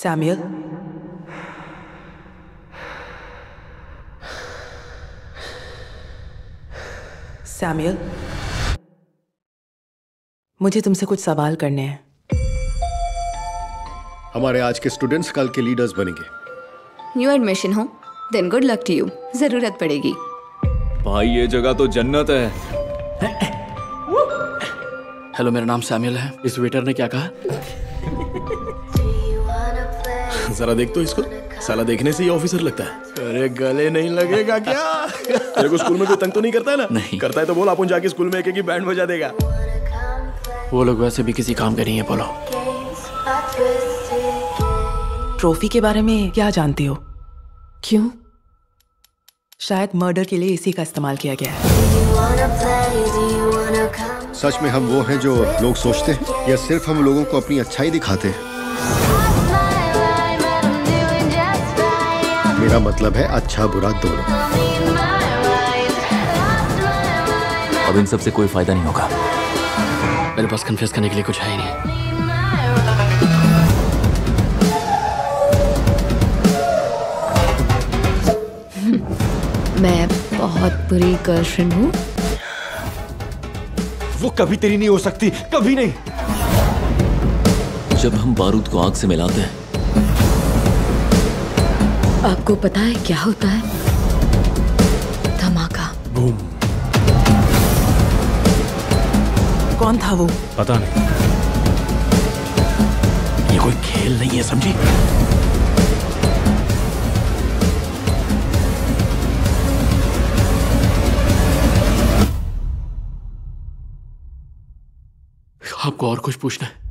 Samuel? Samuel, मुझे तुमसे कुछ सवाल करने हैं। हमारे आज के स्टूडेंट्स कल के लीडर्स बनेंगे। न्यू एडमिशन हो, then good luck to you. जरूरत पड़ेगी। भाई ये जगह तो जन्नत है। हेलो, मेरा नाम सैमुअल है। इस वेटर ने क्या कहा? जरा देख तो इसको, साला देखने से ही ऑफिसर लगता है। अरे गले नहीं लगेगा क्या? तेरे को स्कूल में कोई तंग तो नहीं करता है ना? नहीं करता है तो बोल, अपन जाके स्कूल में एक ही बैंड बजा देगा। वो लोग वैसे भी किसी काम के नहीं है। बोलो, ट्रॉफी के बारे में क्या जानते हो? क्यों? शायद मर्डर के लिए इसी का इस्तेमाल किया गया है। सच में हम वो हैं जो लोग सोचते हैं, या सिर्फ हम लोगों को अपनी अच्छाई दिखाते हैं? मेरा मतलब है अच्छा बुरा दोनों। अब इन सब से कोई फायदा नहीं होगा। मेरे पास कन्फेस करने के लिए कुछ है ही नहीं। मैं बहुत बुरी गर्लफ्रेंड हूँ। वो कभी तेरी नहीं हो सकती, कभी नहीं। जब हम बारूद को आग से मिलाते हैं, आपको पता है क्या होता है? धमाका, बूम। कौन था वो? पता नहीं। ये कोई खेल नहीं है, समझी? आपको और कुछ पूछना है?